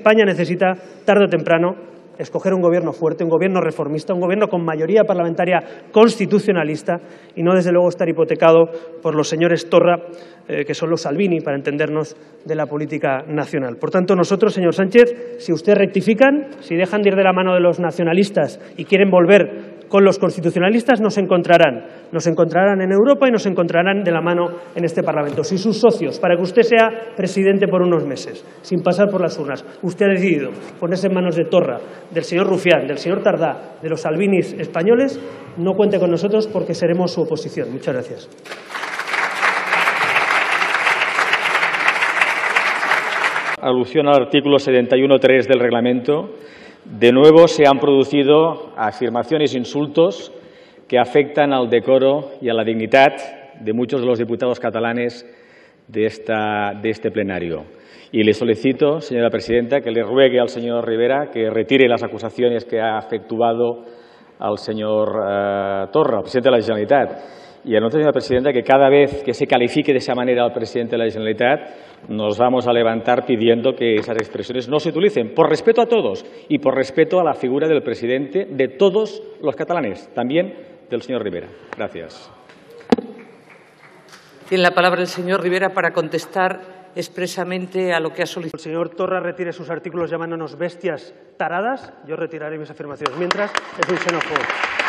España necesita, tarde o temprano, escoger un gobierno fuerte, un gobierno reformista, un gobierno con mayoría parlamentaria constitucionalista y no, desde luego, estar hipotecado por los señores Torra, que son los Salvini, para entendernos, de la política nacional. Por tanto, nosotros, señor Sánchez, si ustedes rectifican, si dejan de ir de la mano de los nacionalistas y quieren volver con los constitucionalistas, nos encontrarán en Europa y nos encontrarán de la mano en este Parlamento. Si sus socios, para que usted sea presidente por unos meses, sin pasar por las urnas, usted ha decidido ponerse en manos de Torra, del señor Rufián, del señor Tardá, de los Salvinis españoles, no cuente con nosotros porque seremos su oposición. Muchas gracias. Alusión al artículo 71.3 del reglamento. De nuevo se han producido afirmaciones e insultos que afectan al decoro y a la dignidad de muchos de los diputados catalanes de este plenario. Y le solicito, señora presidenta, que le ruegue al señor Rivera que retire las acusaciones que ha efectuado al señor Torra, presidente de la Generalitat. Y anoto, señora presidenta, que cada vez que se califique de esa manera al presidente de la Generalitat, nos vamos a levantar pidiendo que esas expresiones no se utilicen, por respeto a todos y por respeto a la figura del presidente de todos los catalanes, también del señor Rivera. Gracias. Tiene la palabra el señor Rivera para contestar expresamente a lo que ha solicitado. El señor Torra retire sus artículos llamándonos bestias taradas. Yo retiraré mis afirmaciones. Mientras, es un xenófobo.